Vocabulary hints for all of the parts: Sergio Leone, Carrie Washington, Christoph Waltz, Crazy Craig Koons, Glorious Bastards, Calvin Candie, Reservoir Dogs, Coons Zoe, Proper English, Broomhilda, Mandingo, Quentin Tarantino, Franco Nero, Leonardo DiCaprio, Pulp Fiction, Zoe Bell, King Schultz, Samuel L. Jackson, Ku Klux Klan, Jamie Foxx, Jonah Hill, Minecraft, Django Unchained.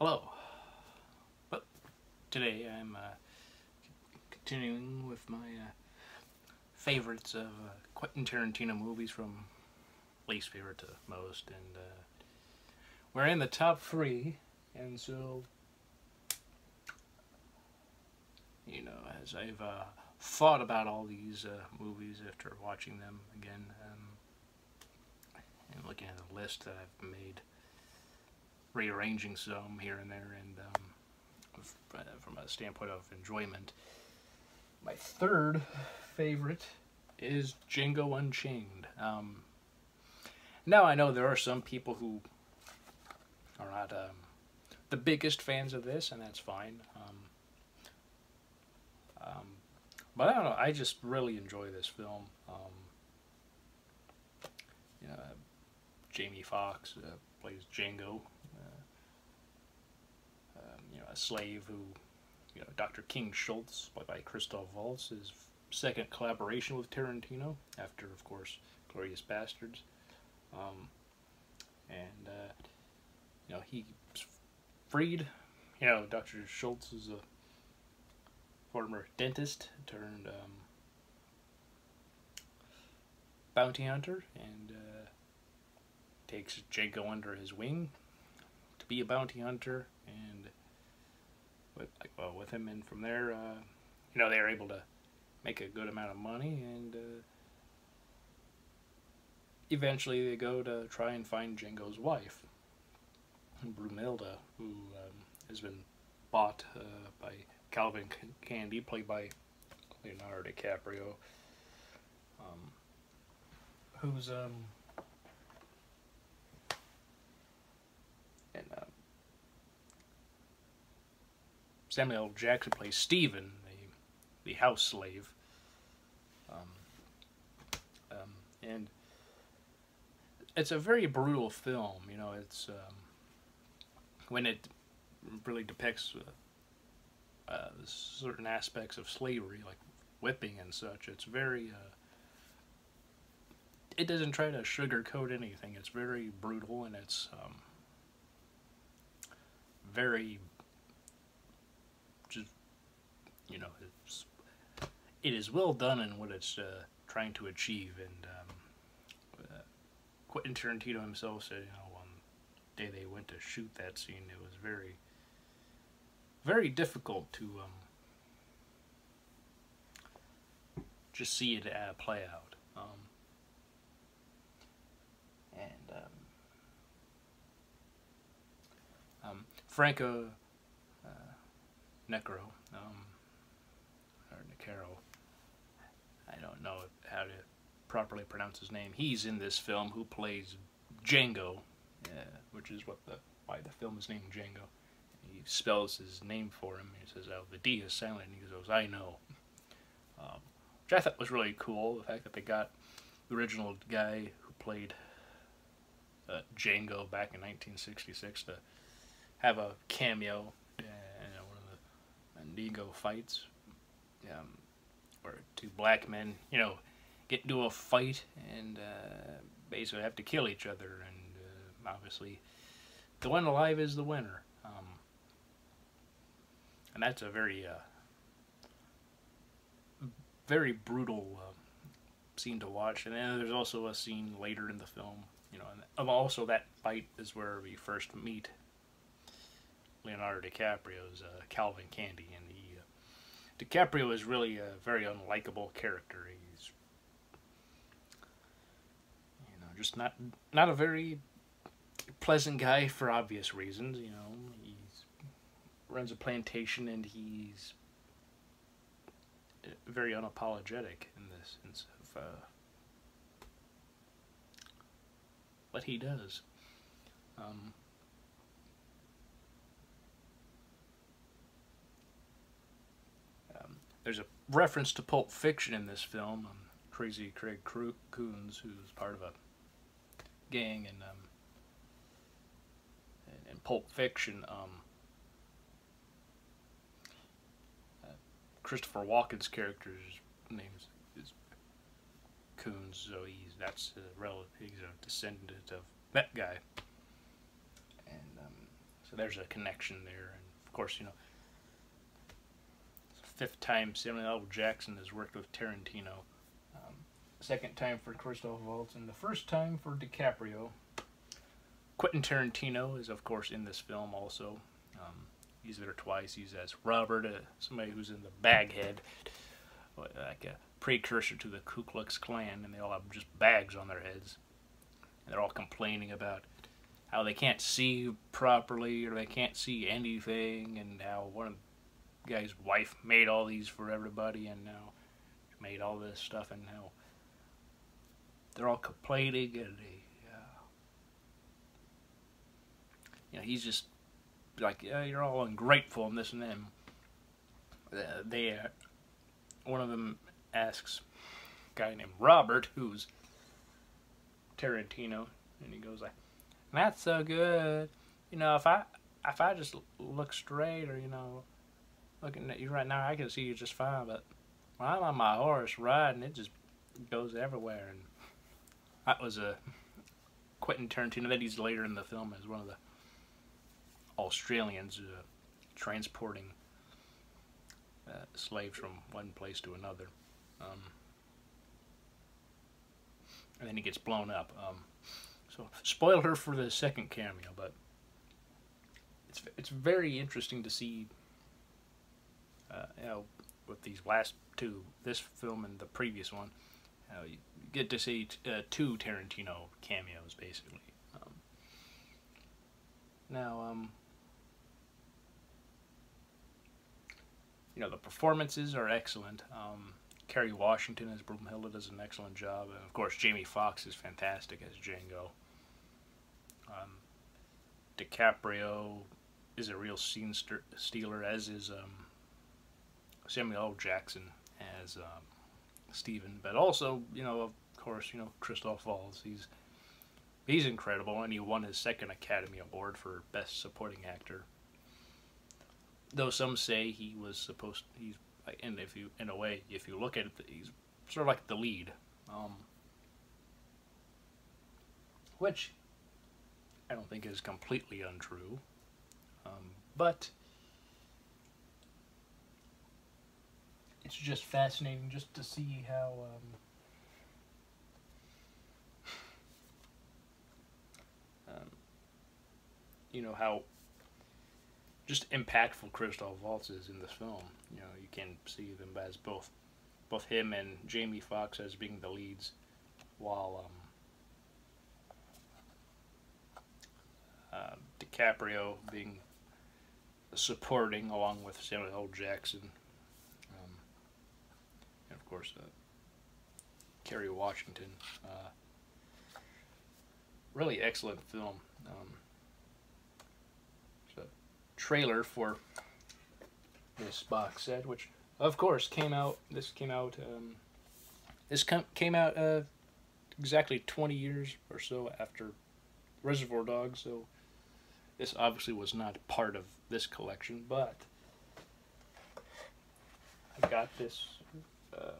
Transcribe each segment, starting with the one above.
Hello. Well, today I'm continuing with my favorites of Quentin Tarantino movies, from least favorite to most, and we're in the top 3, and so, you know, as I've thought about all these movies after watching them again, and looking at the list that I've made, rearranging some here and there, and from a standpoint of enjoyment, my third favorite is Django Unchained. Now I know there are some people who are not the biggest fans of this, and that's fine, but I don't know, I just really enjoy this film. You know, Jamie Foxx plays Django, you know, a slave who, you know, Dr. King Schultz, played by Christoph Waltz, his second collaboration with Tarantino, after, of course, Glorious Bastards. You know, he's freed. You know, Dr. Schultz is a former dentist turned bounty hunter, and takes Django under his wing to be a bounty hunter, and with him, and from there, you know, they are able to make a good amount of money, and eventually they go to try and find Django's wife, Broomhilda, who has been bought by Calvin Candie, played by Leonardo DiCaprio, who's Samuel L. Jackson plays Stephen, the house slave, and it's a very brutal film. You know, it's when it really depicts certain aspects of slavery, like whipping and such. It's very. It doesn't try to sugarcoat anything. It's very brutal, and it's very. You know, it is well done in what it's trying to achieve, and Quentin Tarantino himself said, you know, on the day they went to shoot that scene, it was very, very difficult to just see it play out. Franco Nero. Or Nero, I don't know how to properly pronounce his name. He's in this film, who plays Django, which is why the film is named Django. He spells his name for him. He says, "Oh, the D is silent." And he goes, "I know," which I thought was really cool. The fact that they got the original guy who played Django back in 1966 to have a cameo in one of the Mandingo fights. Or two black men, you know, get into a fight and basically have to kill each other, and obviously the one alive is the winner, and that's a very very brutal scene to watch. And then there's also a scene later in the film, you know, and also that fight is where we first meet Leonardo DiCaprio's Calvin Candie, and he DiCaprio is really a very unlikable character. He's, you know, just not a very pleasant guy for obvious reasons. You know, he runs a plantation, and he's very unapologetic in this sense of what he does. There's a reference to Pulp Fiction in this film. Crazy Craig Koons, who's part of a gang in Pulp Fiction, Christopher Walken's character's name is Coons Zoe. That's a relative. He's a descendant of that guy, and So there's a connection there. And of course, you know, fifth time Samuel L. Jackson has worked with Tarantino. Second time for Christoph Waltz and the first time for DiCaprio. Quentin Tarantino is, of course, in this film also. He's there twice. He's as Robert, somebody who's in the baghead, like a precursor to the Ku Klux Klan, and they all have just bags on their heads. And they're all complaining about how they can't see properly or they can't see anything, and how one of the guy's wife made all these for everybody, and now she made all this stuff, and now they're all complaining, and they, you know, he's just like, yeah, you're all ungrateful and this and that. One of them asks a guy named Robert, who's Tarantino, and he goes like, "That's so good, you know. If I just look straight, or you know, looking at you right now, I can see you just fine. But when I'm on my horse riding, it just goes everywhere." And that was a Quentin Tarantino. That he's later in the film as one of the Australians transporting slaves from one place to another, and then he gets blown up. So spoiler for the second cameo, but it's very interesting to see, you know, with these last two, this film and the previous one, how you get to see two Tarantino cameos basically. You know, the performances are excellent. Carrie Washington as Broomhilda does an excellent job. And of course, Jamie Foxx is fantastic as Django. DiCaprio is a real scene stealer, as is Samuel L. Jackson as Stephen. But also, you know, of course, you know, Christoph Waltz. He's incredible, and he won his second Academy Award for Best Supporting Actor. Though some say he was supposed to, in a way, if you look at it, he's sort of like the lead. Which I don't think is completely untrue. But it's just fascinating just to see how you know, how just impactful Christoph Waltz is in this film. You know, you can see them as both him and Jamie Foxx as being the leads, while DiCaprio being supporting along with Samuel L. Jackson, and of course Kerry Washington. Really excellent film. Trailer for this box set, which of course came out, this came out exactly 20 years or so after Reservoir Dogs, so this obviously was not part of this collection, but I got this, I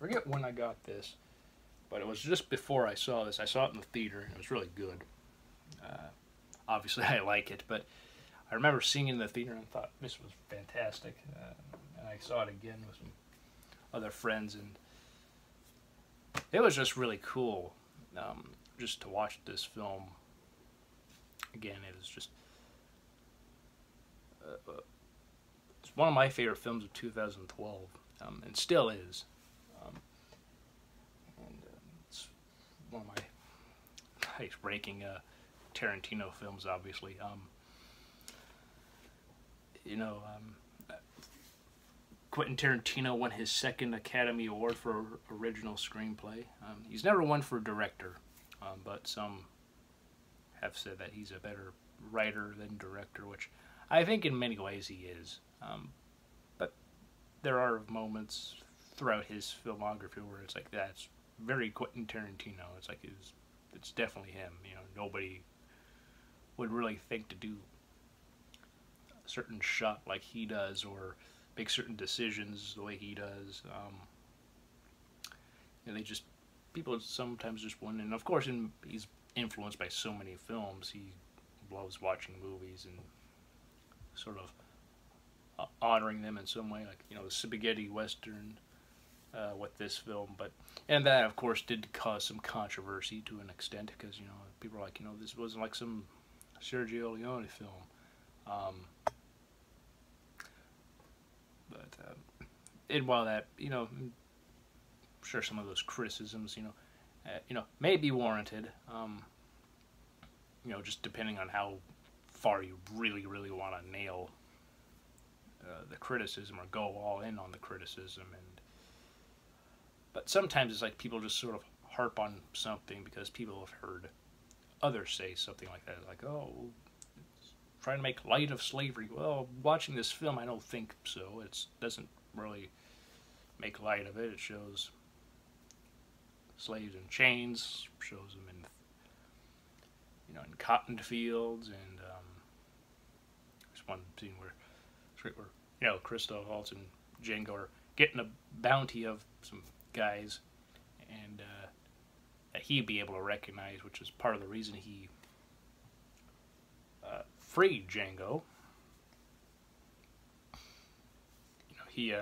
forget when I got this, but it was just before I saw this. I saw it in the theater, and it was really good. Obviously I like it, but I remember seeing it in the theater and thought this was fantastic, and I saw it again with some other friends, and it was just really cool, just to watch this film again. It was just it's one of my favorite films of 2012, and still is, and it's one of my ice-breaking Tarantino films, obviously. You know, Quentin Tarantino won his second Academy Award for Original Screenplay. He's never won for Director, but some have said that he's a better writer than director, which I think in many ways he is. But there are moments throughout his filmography where it's like, that's very Quentin Tarantino. It's like it's definitely him. You know, nobody would really think to do a certain shot like he does, or make certain decisions the way he does. You know, people sometimes just wouldn't. And of course, he's influenced by so many films, he loves watching movies and sort of honoring them in some way, like, you know, the spaghetti western with this film. But, and that of course did cause some controversy to an extent, because, you know, people are like, you know, this wasn't like some Sergio Leone film. And while that, you know, I'm sure some of those criticisms, you know, may be warranted, you know, just depending on how far you really want to nail the criticism, or go all in on the criticism. And but sometimes it's like people just sort of harp on something because people have heard others say something like that, like, oh, trying to make light of slavery. Well, watching this film, I don't think so. It doesn't really make light of it. It shows slaves in chains, shows them in, you know, in cotton fields, and there's one scene where you know, Christoph Waltz and Django are getting a bounty of some guys, and that he'd be able to recognize, which is part of the reason he freed Django. You know, he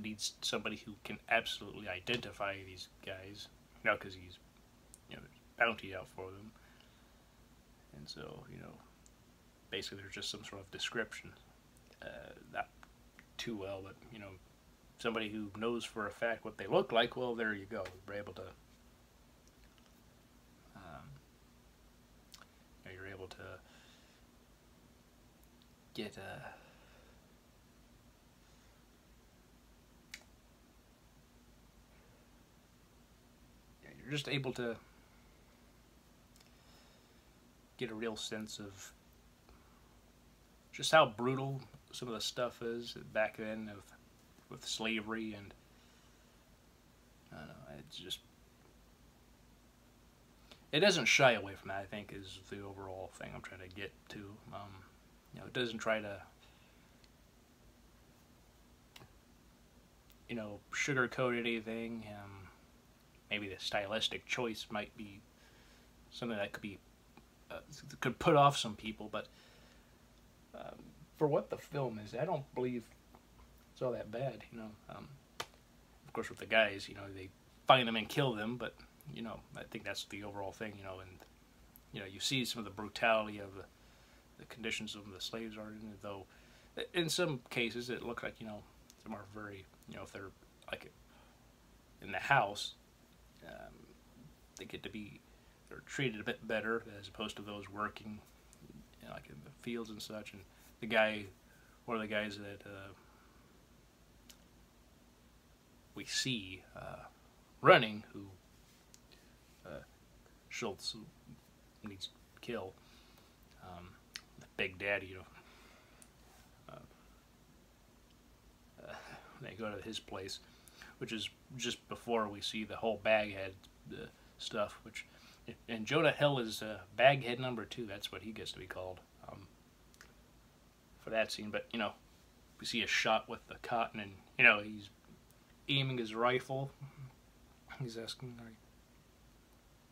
needs somebody who can absolutely identify these guys, you know, because he's, you know, bounty out for them. And so, you know, basically there's just some sort of description, not too well, but, you know, somebody who knows for a fact what they look like, well, there you go. We're able to, you're able to get you're just able to get a real sense of just how brutal some of the stuff is back then with slavery. And I don't know, it's just, it doesn't shy away from that, I think, is the overall thing I'm trying to get to. You know, it doesn't try to, you know, sugarcoat anything. Maybe the stylistic choice might be something that could be could put off some people, but for what the film is, I don't believe it's all that bad, you know. Of course, with the guys, you know, they find them and kill them, but, you know, I think that's the overall thing, you know. And, you know, you see some of the brutality of the conditions of the slaves are in, though in some cases it looked like, you know, some are very, you know, if they're, like, in the house, they get to be, they're treated a bit better as opposed to those working, you know, like in the fields and such. And the guy, one of the guys that we see running, who Schultz needs to kill, the big daddy, you know, they go to his place, which is just before we see the whole baghead stuff, which, and Jonah Hill is baghead number 2, that's what he gets to be called, for that scene. But, you know, we see a shot with the cotton, and, you know, he's aiming his rifle, he's asking, are you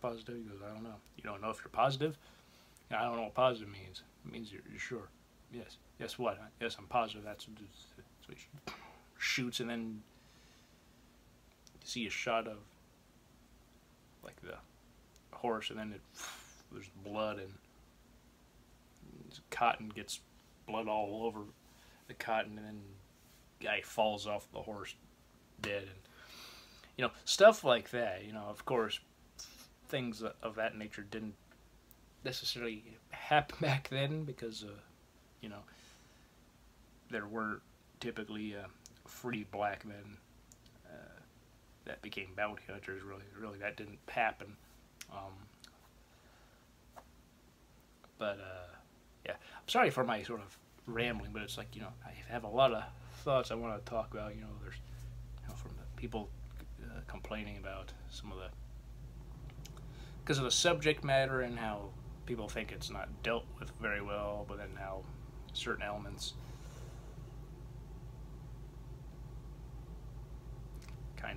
positive? He goes, I don't know. You don't know if you're positive? I don't know what positive means. It means you're sure. Yes. Yes, what? Yes, I'm positive. That's what he shoots. And then you see a shot of, like, the horse, and then there's blood, and cotton gets blood all over the cotton, and then the guy falls off the horse dead. And, you know, stuff like that, you know. Of course, things of that nature didn't necessarily happen back then, because, you know, there were typically free black men that became bounty hunters. Really that didn't happen. Yeah, I'm sorry for my sort of rambling, but it's like, you know, I have a lot of thoughts I want to talk about. You know, there's, you know, from the people complaining about some of the, because of the subject matter and how people think it's not dealt with very well, but then how certain elements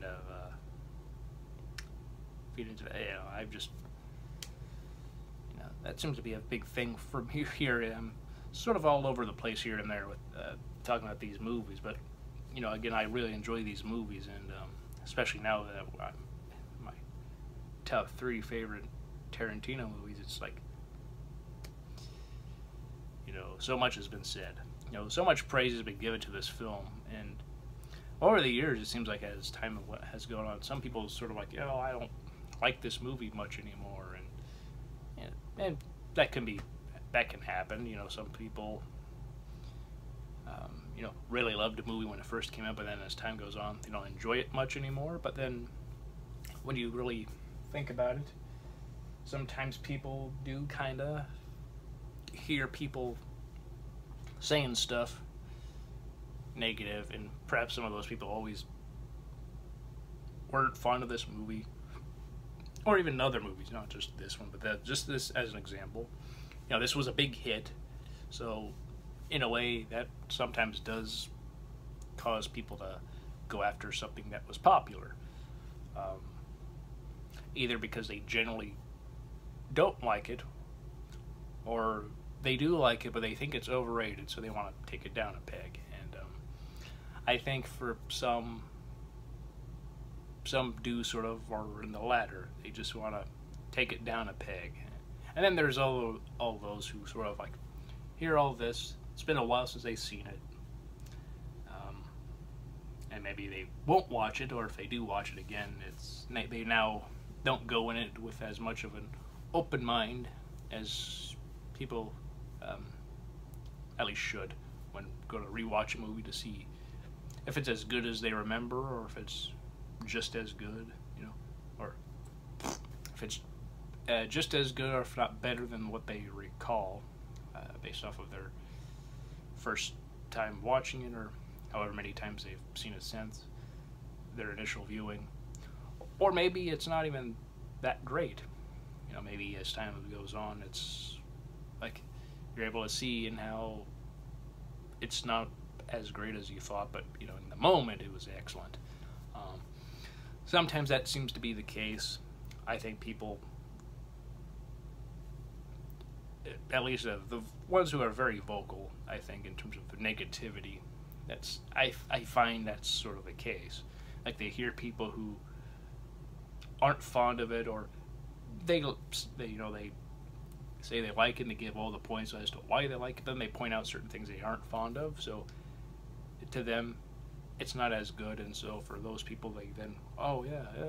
kind of feed into, you know, I've just, you know, that seems to be a big thing for me here. I'm sort of all over the place here and there with talking about these movies, but, you know, again, I really enjoy these movies, and especially now that I'm my top 3 favorite Tarantino movies, it's like, you know, so much has been said. You know, so much praise has been given to this film, and over the years, it seems like as time has gone on, some people sort of like, oh, I don't like this movie much anymore, and that can be, that can happen. You know, some people, you know, really loved a movie when it first came out, but then as time goes on, they don't enjoy it much anymore. But then, when you really think about it, sometimes people do kind of hear people saying stuff negative, and perhaps some of those people always weren't fond of this movie, or even other movies, not just this one, but that, just this as an example. You know, this was a big hit, so in a way that sometimes does cause people to go after something that was popular, either because they generally don't like it, or they do like it but they think it's overrated, so they want to take it down a peg. And I think for some do sort of are in the latter. They just want to take it down a peg. And then there's all those who sort of like hear all this, it's been a while since they've seen it, and maybe they won't watch it, or if they do watch it again, it's, they now don't go in it with as much of an open mind as people at least should when go to rewatch a movie, to see if it's as good as they remember, or if it's just as good, you know, or if it's just as good, or if not better than what they recall, based off of their first time watching it, or however many times they've seen it since their initial viewing. Or maybe it's not even that great. You know, maybe as time goes on, it's like you're able to see in how it's not as great as you thought, but, you know, in the moment it was excellent. Sometimes that seems to be the case. I think people, at least the ones who are very vocal, I think, in terms of the negativity, that's, I find that's sort of the case. Like, they hear people who aren't fond of it, or they you know, they say they like it and they give all the points as to why they like it, then they point out certain things they aren't fond of, so to them it's not as good, and so for those people they then, oh yeah,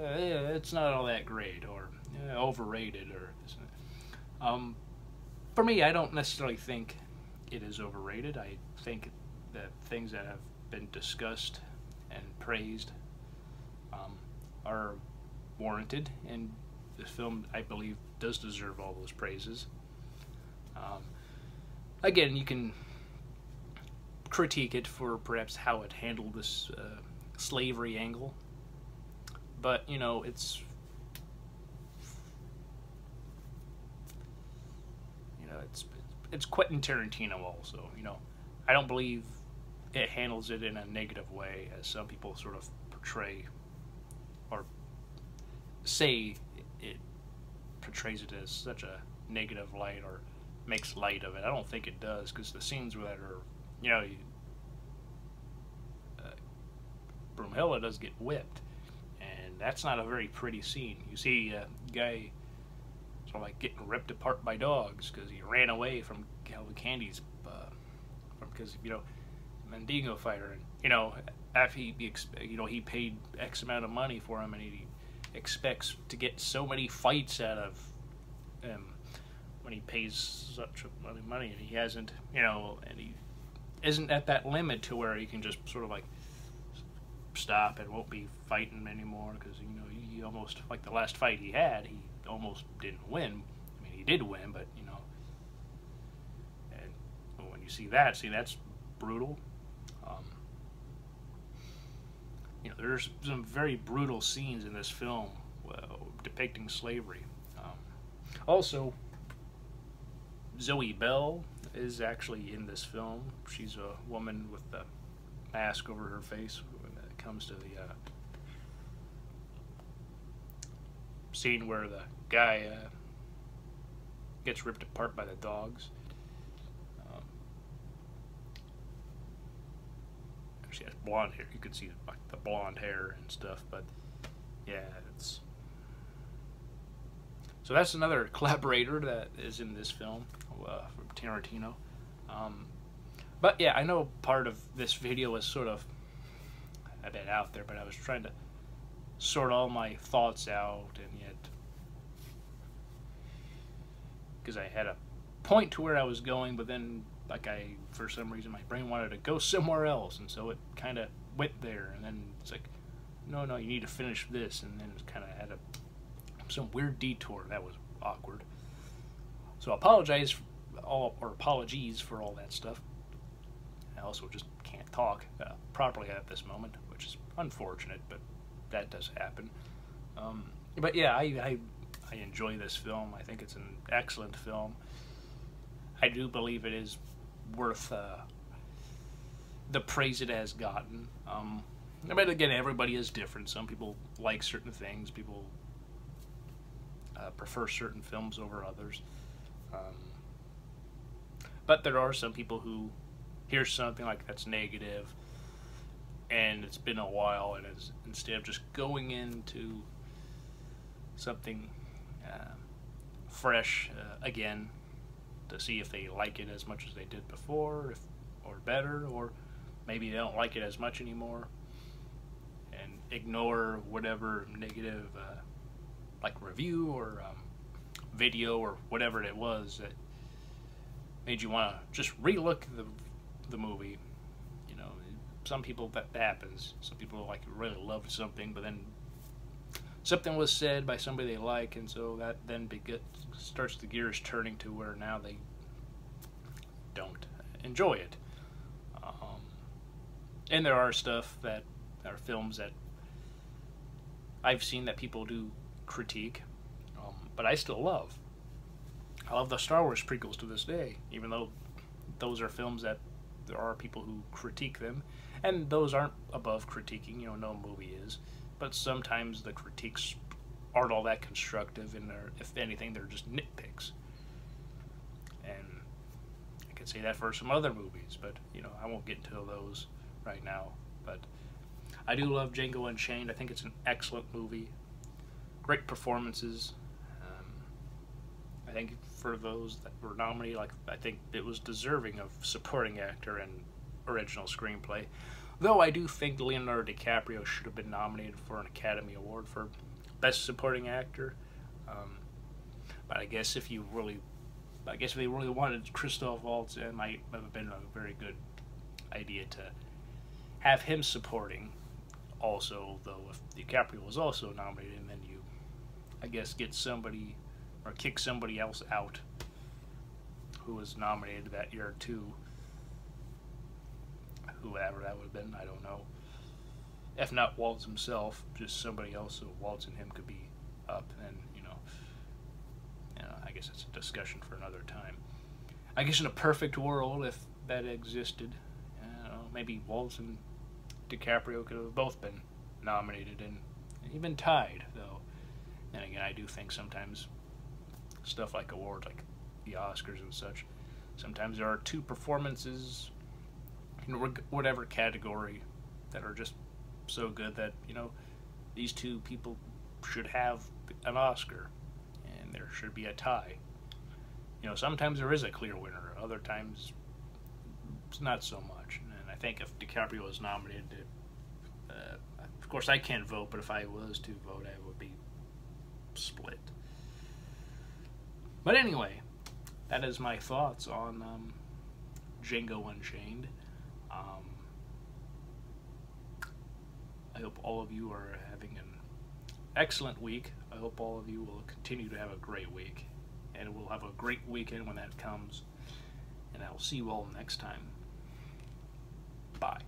it's not all that great, or overrated, or this and that. For me, I don't necessarily think it is overrated. I think that things that have been discussed and praised are warranted, and this film, I believe, does deserve all those praises. Again, you can critique it for perhaps how it handled this slavery angle, but, you know, it's, you know, it's Quentin Tarantino also. You know, I don't believe it handles it in a negative way as some people sort of portray or say. It portrays it as such a negative light, or makes light of it. I don't think it does, because the scenes where that are, you know, Broomhilda does get whipped, and that's not a very pretty scene. You see a guy sort of like getting ripped apart by dogs because he ran away from Calvin Candie's, because, you know, Mandingo fighter, and, you know, after he paid X amount of money for him, and he expects to get so many fights out of him when he pays such money, and he hasn't, you know, and he isn't at that limit to where he can just sort of like stop and won't be fighting anymore, because, you know, he almost, like the last fight he had, he almost didn't win. I mean, he did win, but, you know, and when you see that, see, that's brutal. You know, there's some very brutal scenes in this film depicting slavery. Also, Zoe Bell is actually in this film. She's a woman with a mask over her face when it comes to the scene where the guy gets ripped apart by the dogs. She has blonde hair. You can see like the blonde hair and stuff, but yeah, it's so that's another collaborator that is in this film from Tarantino. But yeah, I know part of this video was sort of a bit out there, but I was trying to sort all my thoughts out, and yet because I had a point to where I was going, but then like I, for some reason, my brain wanted to go somewhere else, and so it kind of went there, and then it's like, no, no, you need to finish this, and then it kind of had a, some weird detour. That was awkward. So apologies for all that stuff. I also just can't talk properly at this moment, which is unfortunate, but that does happen. But yeah, I enjoy this film. I think it's an excellent film. I do believe it is worth the praise it has gotten. I mean, again, everybody is different. Some people like certain things. People prefer certain films over others. But there are some people who hear something like that's negative, and it's been a while, and it's, instead of just going into something fresh again, to see if they like it as much as they did before, if, or better, or maybe they don't like it as much anymore, and ignore whatever negative like review or video or whatever it was that made you want to just relook the movie. You know, some people, that happens. Some people like really loved something, but then something was said by somebody they like, and so that then starts the gears turning to where now they don't enjoy it. And there are stuff that are films that I've seen that people do critique, but I still love. I love the Star Wars prequels to this day, even though those are films that there are people who critique them, and those aren't above critiquing, you know, no movie is. But sometimes the critiques aren't all that constructive, and if anything, they're just nitpicks. And I could say that for some other movies, but you know, I won't get into those right now. But I do love Django Unchained. I think it's an excellent movie. Great performances. I think for those that were nominated, like I think it was deserving of supporting actor and original screenplay. Though I do think Leonardo DiCaprio should have been nominated for an Academy Award for Best Supporting Actor. But I guess if you really, I guess if they really wanted Christoph Waltz, it might have been a very good idea to have him supporting also, though if DiCaprio was also nominated, and then you, I guess, get somebody or kick somebody else out who was nominated that year too. Whoever that would have been, I don't know. If not Waltz himself, just somebody else, so Waltz and him could be up, and you know, I guess it's a discussion for another time. I guess in a perfect world, if that existed, you know, maybe Waltz and DiCaprio could have both been nominated and even tied, though. And again, I do think sometimes stuff like awards, like the Oscars and such, sometimes there are two performances in whatever category that are just so good that, you know, these two people should have an Oscar, and there should be a tie. You know, sometimes there is a clear winner, other times it's not so much. And I think if DiCaprio was nominated, of course I can't vote, but if I was to vote, I would be split. But anyway, that is my thoughts on Django Unchained. I hope all of you are having an excellent week. I hope all of you will continue to have a great week, and we'll have a great weekend when that comes, and I'll see you all next time. Bye.